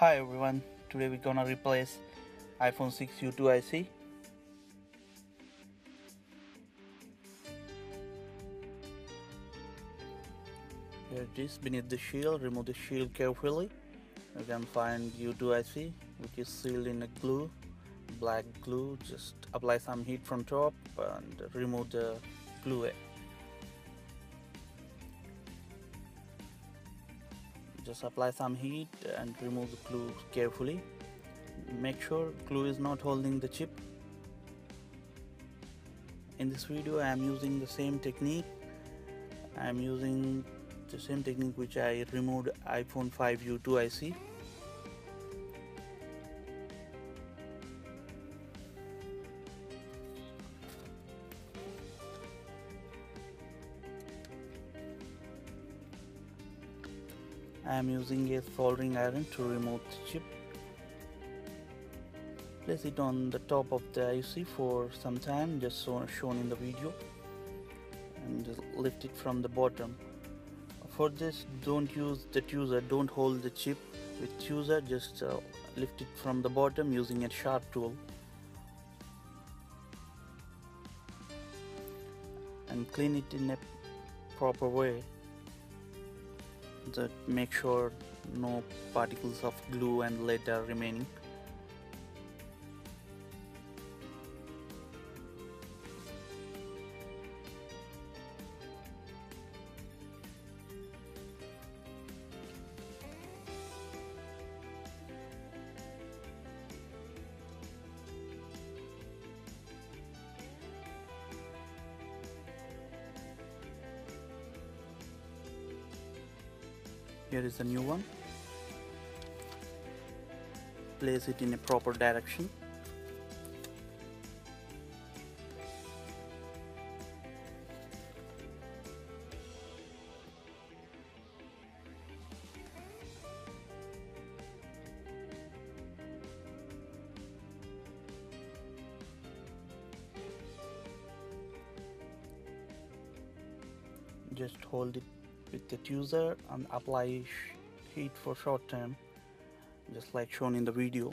Hi everyone, today we're gonna replace iPhone 6 U2 IC. Here it is beneath the shield. Remove the shield carefully. You can find U2 IC which is sealed in a glue, black glue. Just apply some heat from top and remove the glue. Just apply some heat and remove the glue carefully. Make sure glue is not holding the chip. In this video I am using the same technique. I am using the same technique which I removed iPhone 5 U2 IC. I am using a soldering iron to remove the chip. Place it on the top of the IC for some time, just shown in the video, and just lift it from the bottom. For this, don't use the tweezer, don't hold the chip with tweezer, just lift it from the bottom using a sharp tool. And clean it in a proper way. That make sure no particles of glue and lead are remaining. Here is a new one. Place it in a proper direction. Just hold it with the tweezer and apply heat for short time, just like shown in the video.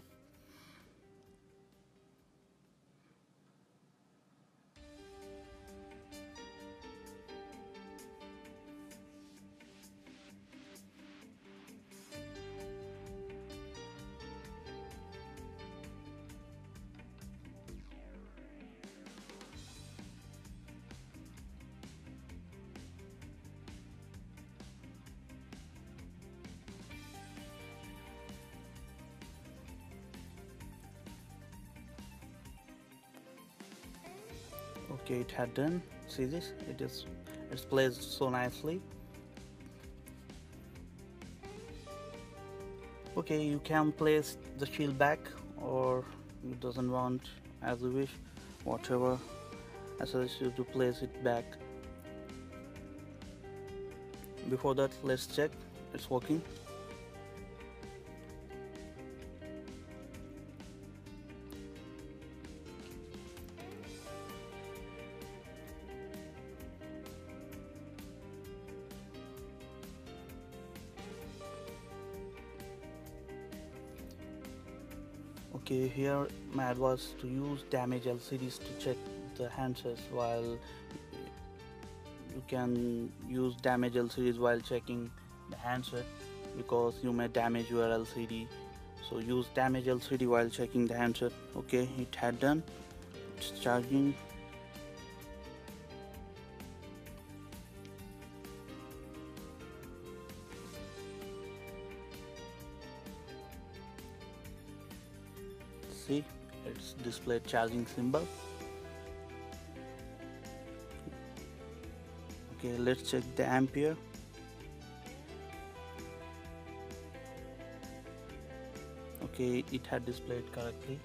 Okay, it had done. See this? It's placed so nicely. Okay, you can place the shield back, or you doesn't want, as you wish, whatever. I suggest you to place it back. Before that, let's check it's working. Okay, here my advice to use damaged LCDs to check the handsets, while you can use damaged LCDs while checking the handset, because you may damage your LCD. So use damaged LCD while checking the handset. Okay, it had done. It's charging. See, it's displayed charging symbol. Okay, let's check the ampere. Okay, it had displayed correctly.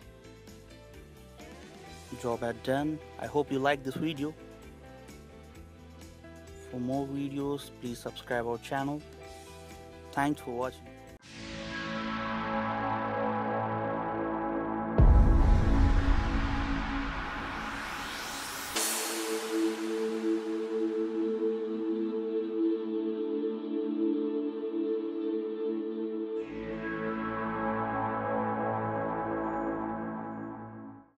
Job had done. I hope you like this video. For more videos, please subscribe our channel. Thanks for watching.